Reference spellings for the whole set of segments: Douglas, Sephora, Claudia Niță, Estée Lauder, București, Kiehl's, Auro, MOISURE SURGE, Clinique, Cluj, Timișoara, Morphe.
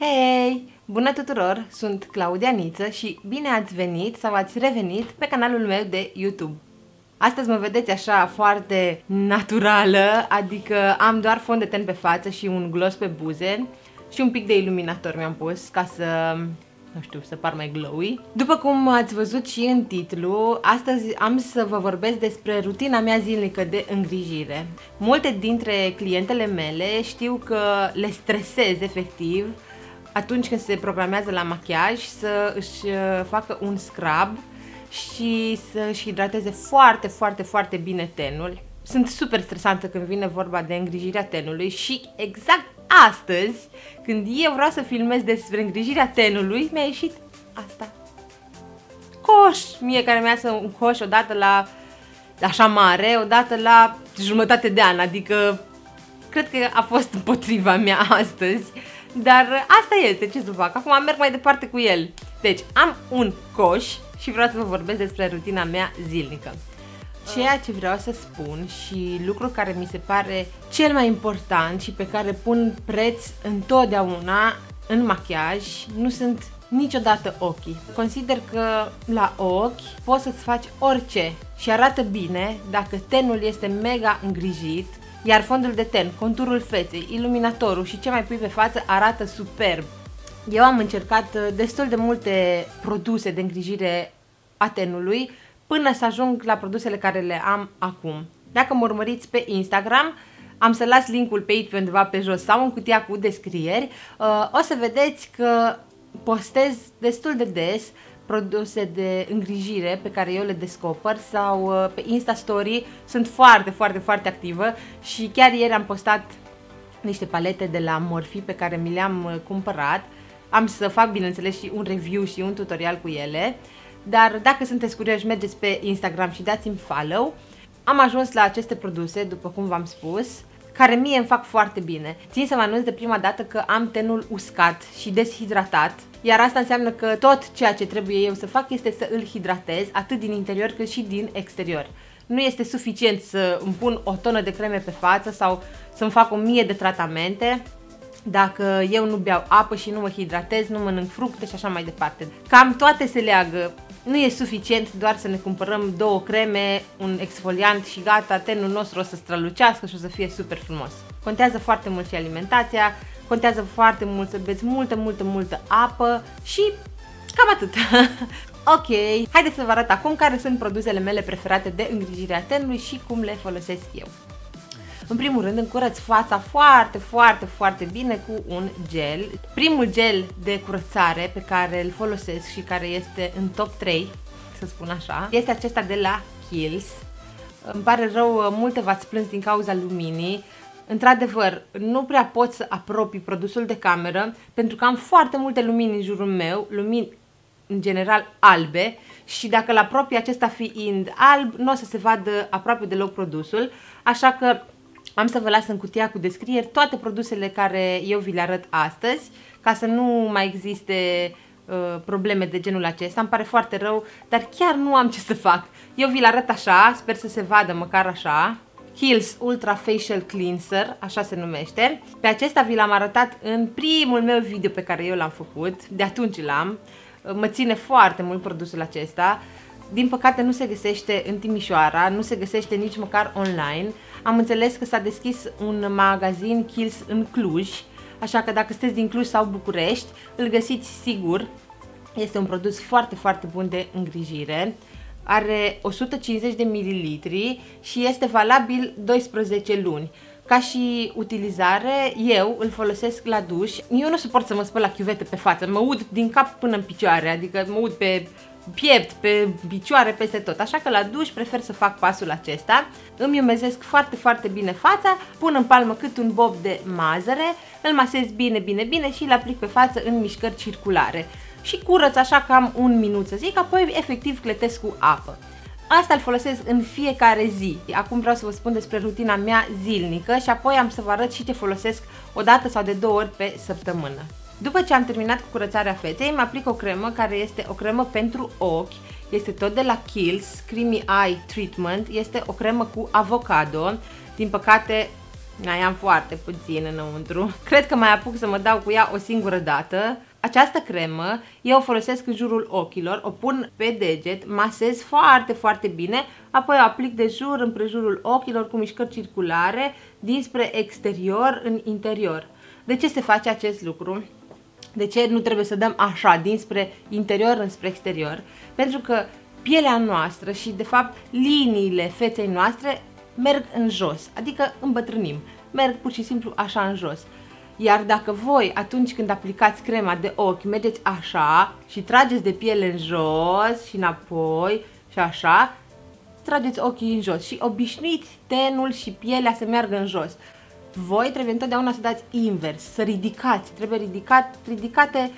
Hei! Bună tuturor! Sunt Claudia Niță și bine ați venit sau ați revenit pe canalul meu de YouTube. Astăzi mă vedeți așa foarte naturală, adică am doar fond de ten pe față și un gloss pe buze și un pic de iluminator mi-am pus ca să, nu știu, să par mai glowy. După cum ați văzut și în titlu, astăzi am să vă vorbesc despre rutina mea zilnică de îngrijire. Multe dintre clientele mele știu că le stresez efectiv atunci când se programează la machiaj să își facă un scrub și să-și hidrateze foarte bine tenul. Sunt super stresantă când vine vorba de îngrijirea tenului și exact astăzi, când eu vreau să filmez despre îngrijirea tenului, mi-a ieșit asta. Coș! Mie care mi-a iasă un coș odată la așa mare, odată la jumătate de an, adică cred că a fost împotriva mea astăzi. Dar asta este, ce să fac, acum merg mai departe cu el. Deci am un coș și vreau să vă vorbesc despre rutina mea zilnică. Ceea ce vreau să spun și lucru care mi se pare cel mai important și pe care pun preț întotdeauna în machiaj, nu sunt niciodată ochii. Consider că la ochi poți să-ți faci orice și arată bine dacă tenul este mega îngrijit, iar fondul de ten, conturul feței, iluminatorul și ce mai pui pe față arată superb. Eu am încercat destul de multe produse de îngrijire a tenului până să ajung la produsele care le am acum. Dacă mă urmăriți pe Instagram, am să las linkul pe aici pe undeva pe jos sau în cutia cu descrieri, o să vedeți că postez destul de des produse de îngrijire pe care eu le descoper sau pe Insta Story sunt foarte activă și chiar ieri am postat niște palete de la Morphe pe care mi le-am cumpărat. Am să fac, bineînțeles, și un review și un tutorial cu ele, dar dacă sunteți curioși, mergeți pe Instagram și dați-mi follow. Am ajuns la aceste produse, după cum v-am spus, care mie îmi fac foarte bine. Țin să vă anunț de prima dată că am tenul uscat și deshidratat, iar asta înseamnă că tot ceea ce trebuie eu să fac este să îl hidratez atât din interior cât și din exterior. Nu este suficient să îmi pun o tonă de creme pe față sau să-mi fac 1000 de tratamente dacă eu nu beau apă și nu mă hidratez, nu mănânc fructe și așa mai departe. Cam toate se leagă. Nu e suficient doar să ne cumpărăm 2 creme, un exfoliant și gata, tenul nostru o să strălucească și o să fie super frumos. Contează foarte mult și alimentația, contează foarte mult să beți multă apă și cam atât. Ok, haideți să vă arăt acum care sunt produsele mele preferate de îngrijirea tenului și cum le folosesc eu. În primul rând, încurăț fața foarte bine cu un gel. Primul gel de curățare pe care îl folosesc și care este în top 3, să spun așa, este acesta de la Kiehl's. Îmi pare rău, multe v-ați plâns din cauza luminii. Într-adevăr, nu prea pot să apropii produsul de cameră pentru că am foarte multe lumini în jurul meu, lumini în general albe, și dacă îl apropii, acesta fiind alb, nu o să se vadă aproape deloc produsul, așa că am să vă las în cutia cu descrieri toate produsele care eu vi le arăt astăzi, ca să nu mai existe probleme de genul acesta. Îmi pare foarte rău, dar chiar nu am ce să fac. Eu vi le arăt așa, sper să se vadă măcar așa. Kiehl's Ultra Facial Cleanser, așa se numește. Pe acesta vi l-am arătat în primul meu video pe care eu l-am făcut, de atunci l-am. Mă ține foarte mult produsul acesta. Din păcate nu se găsește în Timișoara, nu se găsește nici măcar online. Am înțeles că s-a deschis un magazin Kiehl's în Cluj, așa că dacă sunteți din Cluj sau București, îl găsiți sigur. Este un produs foarte bun de îngrijire. Are 150 de mililitri și este valabil 12 luni. Ca și utilizare, eu îl folosesc la duș. Eu nu suport să mă spăl la chiuvetă pe față, mă ud din cap până în picioare, adică mă ud pe piept, pe picioare, peste tot, așa că la duș prefer să fac pasul acesta. Îmi umezesc foarte bine fața, pun în palmă cât un bob de mazăre, îl masez bine și îl aplic pe față în mișcări circulare. Și curăț așa cam un minut, să zic, apoi efectiv cletesc cu apă. Asta îl folosesc în fiecare zi. Acum vreau să vă spun despre rutina mea zilnică și apoi am să vă arăt și ce folosesc o dată sau de 2 ori pe săptămână. După ce am terminat cu curățarea feței, îmi aplic o cremă care este o cremă pentru ochi, este tot de la Kiehl's, Creamy Eye Treatment, este o cremă cu avocado. Din păcate N-am foarte puțin înăuntru. Cred că mai apuc să mă dau cu ea o singură dată. Această cremă eu o folosesc în jurul ochilor, o pun pe deget, masez foarte, foarte bine, apoi o aplic de jur împrejurul ochilor cu mișcări circulare dinspre exterior în interior. De ce se face acest lucru? De ce nu trebuie să dăm așa, dinspre interior înspre exterior? Pentru că pielea noastră și, de fapt, liniile feței noastre merg în jos, adică îmbătrânim, merg pur și simplu așa în jos. Iar dacă voi, atunci când aplicați crema de ochi, mergeți așa și trageți de piele în jos și înapoi și așa, trageți ochii în jos și obișnuiți tenul și pielea să meargă în jos. Voi trebuie întotdeauna să dați invers, să ridicați, trebuie ridicate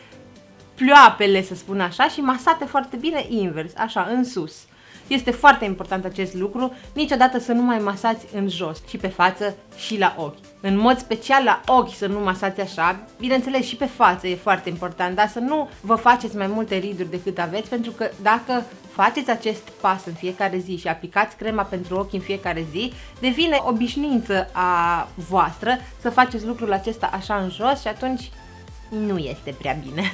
ploapele, să spun așa, și masate foarte bine invers, așa, în sus. Este foarte important acest lucru, niciodată să nu mai masați în jos, și pe față și la ochi. În mod special la ochi să nu masați așa, bineînțeles și pe față e foarte important, dar să nu vă faceți mai multe riduri decât aveți, pentru că dacă faceți acest pas în fiecare zi și aplicați crema pentru ochi în fiecare zi, devine obișnuință a voastră să faceți lucrul acesta așa în jos și atunci nu este prea bine.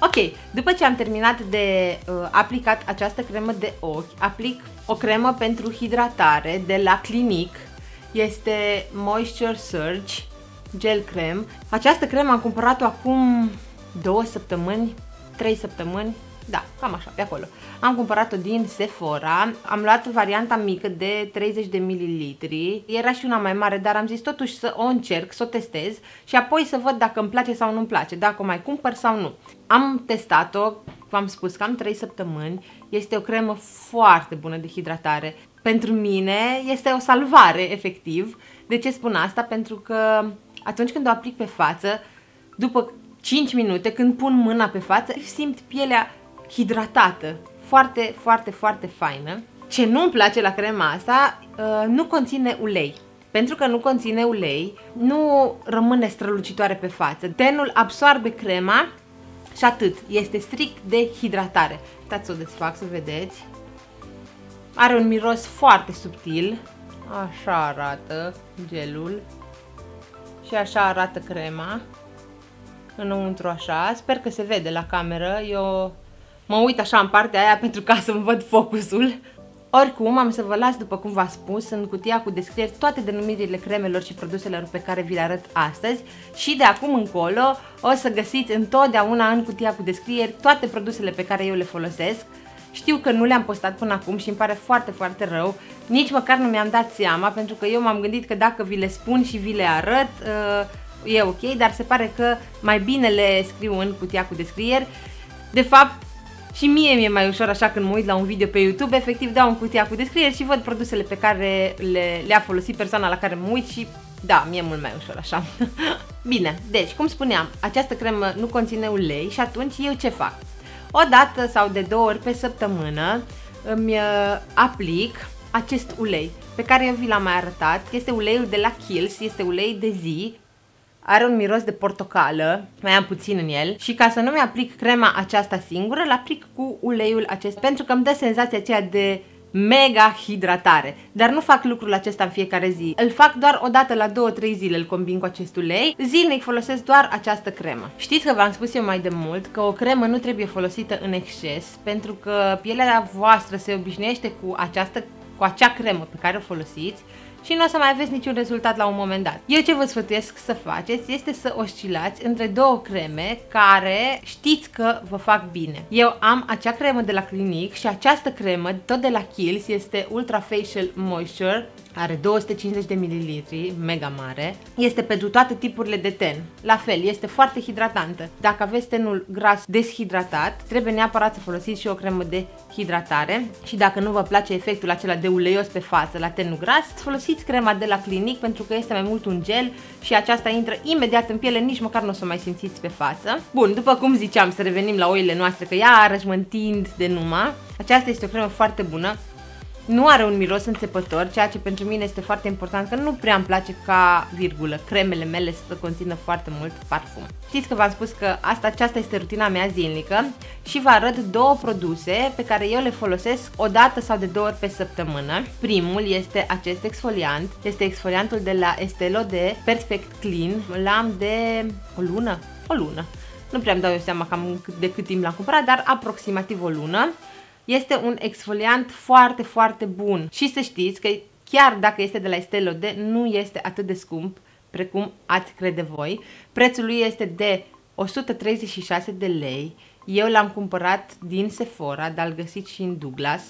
Ok, după ce am terminat de aplicat această cremă de ochi, aplic o cremă pentru hidratare de la Clinique. Este Moisture Surge Gel Crem. Această cremă am cumpărat-o acum 2 săptămâni, 3 săptămâni, da, cam așa, pe acolo. Am cumpărat-o din Sephora, am luat varianta mică de 30 de ml. Era și una mai mare, dar am zis totuși să o încerc, să o testez și apoi să văd dacă îmi place sau nu-mi place, dacă o mai cumpăr sau nu. Am testat-o, v-am spus, cam 3 săptămâni. Este o cremă foarte bună de hidratare. Pentru mine este o salvare, efectiv. De ce spun asta? Pentru că atunci când o aplic pe față, după 5 minute, când pun mâna pe față, simt pielea hidratată, foarte, foarte, foarte faină. Ce nu-mi place la crema asta, nu conține ulei. Pentru că nu conține ulei, nu rămâne strălucitoare pe față. Tenul absorbe crema și atât. Este strict de hidratare. Stați să o desfac să vedeți. Are un miros foarte subtil. Așa arată gelul. Și așa arată crema. Înăuntru așa. Sper că se vede la cameră. Eu mă uit așa în partea aia pentru ca să-mi văd focusul. Oricum, am să vă las, după cum v-am spus, în cutia cu descrieri toate denumirile cremelor și produselor pe care vi le arăt astăzi și de acum încolo o să găsiți întotdeauna în cutia cu descrieri toate produsele pe care eu le folosesc. Știu că nu le-am postat până acum și îmi pare foarte, foarte rău. Nici măcar nu mi-am dat seama, pentru că eu m-am gândit că dacă vi le spun și vi le arăt, e ok, dar se pare că mai bine le scriu în cutia cu descrieri. De fapt, și mie mi-e mai ușor așa când mă uit la un video pe YouTube, efectiv dau în cutia cu descrieri și văd produsele pe care le-a folosit persoana la care mă uit și da, mi-e mult mai ușor așa. Bine, deci, cum spuneam, această cremă nu conține ulei și atunci eu ce fac? O dată sau de 2 ori pe săptămână îmi aplic acest ulei pe care eu vi l-am mai arătat. Este uleiul de la Kiehl's, este ulei de zi. Are un miros de portocală, mai am puțin în el și ca să nu mi-aplic crema aceasta singură, l-aplic cu uleiul acesta pentru că îmi dă senzația aceea de mega hidratare. Dar nu fac lucrul acesta în fiecare zi. Îl fac doar o dată la 2-3 zile, îl combin cu acest ulei. Zilnic folosesc doar această cremă. Știți că v-am spus eu mai de mult că o cremă nu trebuie folosită în exces pentru că pielea voastră se obișnuiește cu acea cremă pe care o folosiți și nu o să mai aveți niciun rezultat la un moment dat. Eu ce vă sfătuiesc să faceți este să oscilați între două creme care știți că vă fac bine. Eu am acea cremă de la Clinique și această cremă, tot de la Kiehl's, este Ultra Facial Moisture, are 250 de ml, mega mare, este pentru toate tipurile de ten. La fel, este foarte hidratantă. Dacă aveți tenul gras deshidratat, trebuie neapărat să folosiți și o cremă de hidratare și dacă nu vă place efectul acela de uleios pe față la tenul gras, folosiți crema de la Clinique pentru că este mai mult un gel și aceasta intră imediat în piele, nici măcar nu o să mai simțiți pe față. Bun, după cum ziceam, să revenim la oile noastre, că iarăși mă întind de numai. Aceasta este o cremă foarte bună. Nu are un miros înțepător, ceea ce pentru mine este foarte important, că nu prea îmi place ca virgulă cremele mele să conțină foarte mult parfum. Știți că v-am spus că aceasta este rutina mea zilnică și vă arăt două produse pe care eu le folosesc o dată sau de două ori pe săptămână. Primul este acest exfoliant, este exfoliantul de la Estée Lauder Perfect Clean. L-am de o lună? O lună. Nu prea îmi dau eu seama cam de cât timp l-am cumpărat, dar aproximativ o lună. Este un exfoliant foarte, foarte bun și să știți că chiar dacă este de la Estée Lauder, nu este atât de scump precum ați crede voi. Prețul lui este de 136 de lei. Eu l-am cumpărat din Sephora, dar îl găsiți și în Douglas,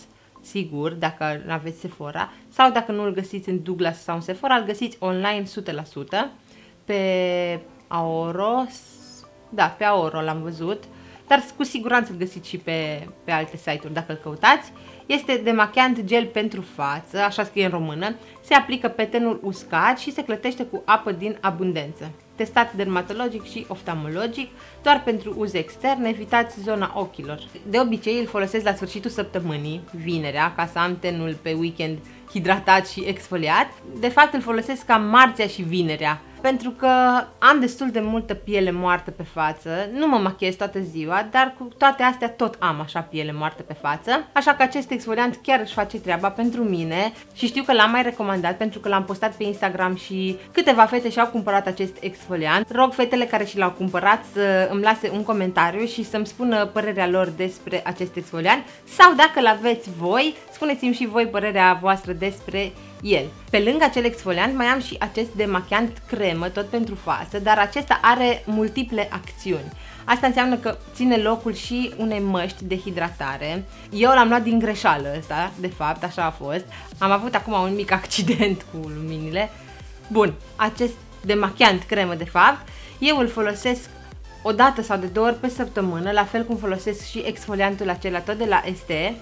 sigur, dacă nu aveți Sephora. Sau dacă nu îl găsiți în Douglas sau în Sephora, îl găsiți online 100%. Pe Auro, da, pe Auro l-am văzut. Dar cu siguranță îl găsiți și pe alte site-uri dacă îl căutați. Este demachiant gel pentru față, așa scrie în română, se aplică pe tenul uscat și se clătește cu apă din abundență. Testat dermatologic și oftalmologic, doar pentru uz extern, evitați zona ochilor. De obicei îl folosesc la sfârșitul săptămânii, vinerea, ca să am tenul pe weekend hidratat și exfoliat. De fapt îl folosesc cam marțea și vinerea, pentru că am destul de multă piele moartă pe față, nu mă machiez toată ziua, dar cu toate astea tot am așa piele moartă pe față, așa că acest exfoliant chiar își face treaba pentru mine și știu că l-am mai recomandat pentru că l-am postat pe Instagram și câteva fete și-au cumpărat acest exfoliant. Rog fetele care și l-au cumpărat să îmi lase un comentariu și să-mi spună părerea lor despre acest exfoliant sau dacă l-aveți voi, spuneți-mi și voi părerea voastră despre el. Pe lângă acel exfoliant mai am și acest demachiant cremă, tot pentru față, dar acesta are multiple acțiuni. Asta înseamnă că ține locul și unei măști de hidratare. Eu l-am luat din greșeală ăsta, de fapt, așa a fost. Am avut acum un mic accident cu luminile. Bun, acest demachiant cremă, de fapt, eu îl folosesc o dată sau de două ori pe săptămână, la fel cum folosesc și exfoliantul acela tot de la Estée.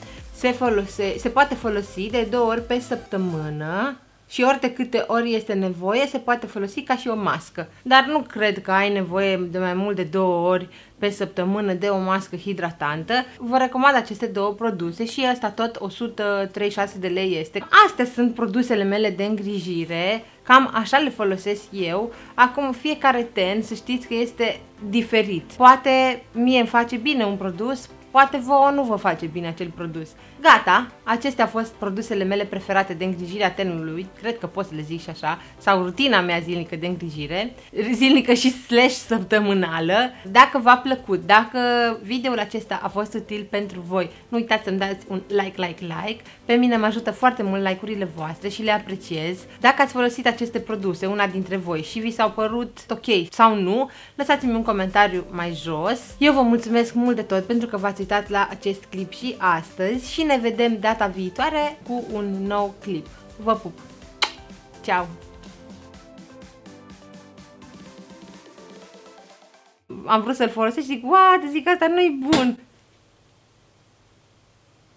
Se poate folosi de două ori pe săptămână și ori de câte ori este nevoie se poate folosi ca și o mască. Dar nu cred că ai nevoie de mai mult de două ori pe săptămână de o mască hidratantă. Vă recomand aceste două produse și ăsta tot 136 de lei este. Astea sunt produsele mele de îngrijire, cam așa le folosesc eu. Acum fiecare ten să știți că este diferit. Poate mie îmi face bine un produs, poate vouă nu vă face bine acel produs. Gata, acestea au fost produsele mele preferate de îngrijire a tenului, cred că pot să le zic și așa, sau rutina mea zilnică de îngrijire, zilnică și slash săptămânală. Dacă v-a plăcut, dacă videoul acesta a fost util pentru voi, nu uitați să-mi dați un like. Pe mine mă ajută foarte mult like-urile voastre și le apreciez. Dacă ați folosit aceste produse, una dintre voi, și vi s-au părut ok sau nu, lăsați-mi un comentariu mai jos. Eu vă mulțumesc mult de tot pentru că v-ați uitat la acest clip și astăzi și ne vedem data viitoare cu un nou clip. Vă pup! Ceau! Am vrut să-l folosesc și zic, what, asta nu-i bun!